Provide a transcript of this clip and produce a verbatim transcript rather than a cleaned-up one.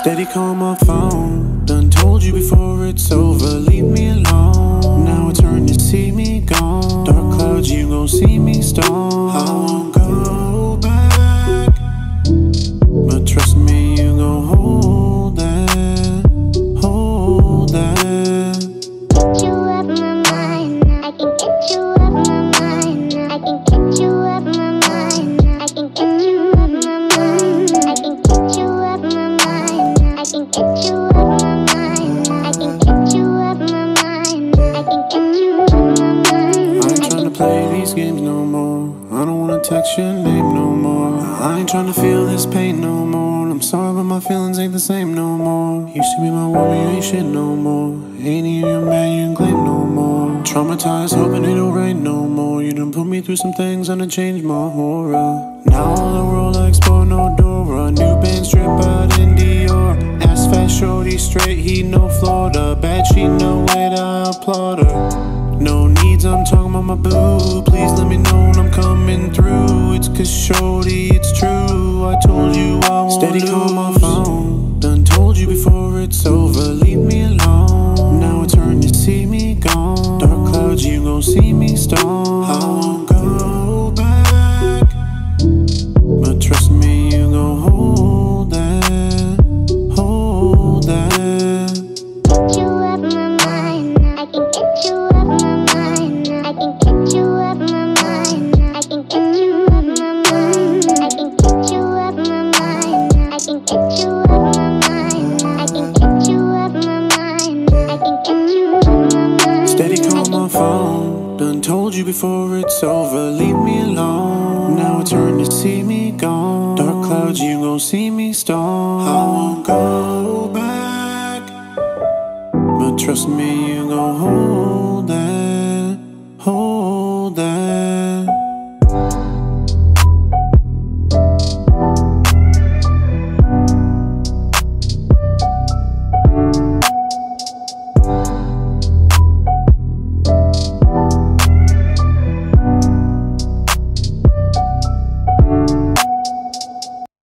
Steady call my phone, done told you before it's over, leave me alone. Now it's turn to see me gone, dark clouds you gon' see me storm. I won't go back, but trust me you gon' hold that, hold that. Get you out my mind, I can get you out my mind, I can get you out my mind, I can get you out my mind, I can get you out my mind. I can get you out my mind. I can get you out my mind. I can get you out my mind. I ain't tryna play these games no more. I don't wanna text your name no more. I ain't tryna feel this pain no more. I'm sorry but my feelings ain't the same no more. You should be my woman, you ain't shit no more. Ain't even your man, you ain't claim no more. Traumatized, hoping it don't rain no more. You done put me through some things and I changed my aura. Now all the world I explore no Dora. New bangs drip out in Dior. Fast shorty straight, he no Florida. Bad she no it, I applaud her. No needs, I'm talking about my boo. Please let me know when I'm coming through. It's cause shorty, it's true, I told you I won't lose. Steady call my phone, done told you before it's over, leave me alone. Now it's turn to see me gone, dark clouds you gon' see me storm. I won't go back, but trust me you gon' hold that. Done told you before it's over, leave me alone. Now it's turn to see me gone, dark clouds you gon' see me storm. I won't go back, but trust me you gon' hold